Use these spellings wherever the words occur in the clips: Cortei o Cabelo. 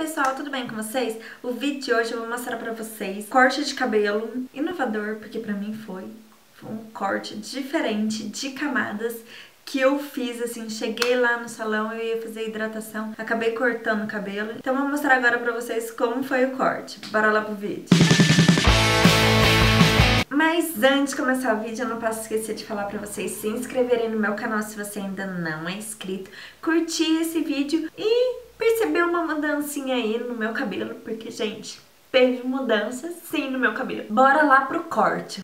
pessoal, tudo bem com vocês? O vídeo de hoje eu vou mostrar pra vocês corte de cabelo inovador, porque pra mim foi um corte diferente de camadas que eu fiz, assim, cheguei lá no salão, eu ia fazer hidratação, acabei cortando o cabelo. Então eu vou mostrar agora pra vocês como foi o corte. Bora lá pro vídeo. Mas antes de começar o vídeo, eu não posso esquecer de falar pra vocês se inscreverem no meu canal se você ainda não é inscrito, curtir esse vídeo e perceber uma mudancinha aí no meu cabelo, porque, gente, teve mudança sim no meu cabelo. Bora lá pro corte.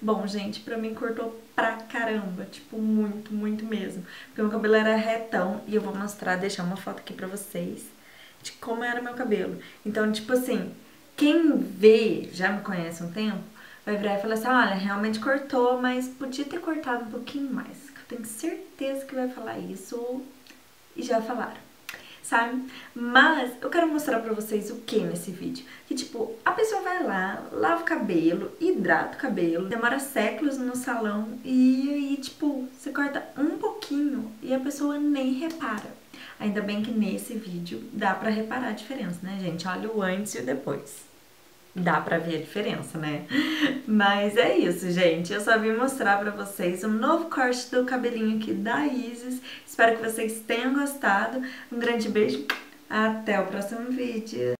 Bom, gente, pra mim cortou pra caramba, tipo, muito, muito mesmo. Porque meu cabelo era retão e eu vou mostrar, deixar uma foto aqui pra vocês de como era meu cabelo. Então, tipo assim, quem vê, já me conhece há um tempo, vai virar e falar assim, olha, realmente cortou, mas podia ter cortado um pouquinho mais. Eu tenho certeza que vai falar isso e já falaram, sabe? Mas eu quero mostrar pra vocês o que nesse vídeo. Que tipo, a pessoa vai lá, lava o cabelo, hidrata o cabelo, demora séculos no salão e aí tipo, você corta um pouquinho e a pessoa nem repara. Ainda bem que nesse vídeo dá pra reparar a diferença, né, gente? Olha o antes e o depois. Dá pra ver a diferença, né? Mas é isso, gente. Eu só vim mostrar pra vocês um novo corte do cabelinho aqui da Isis. Espero que vocês tenham gostado. Um grande beijo. Até o próximo vídeo.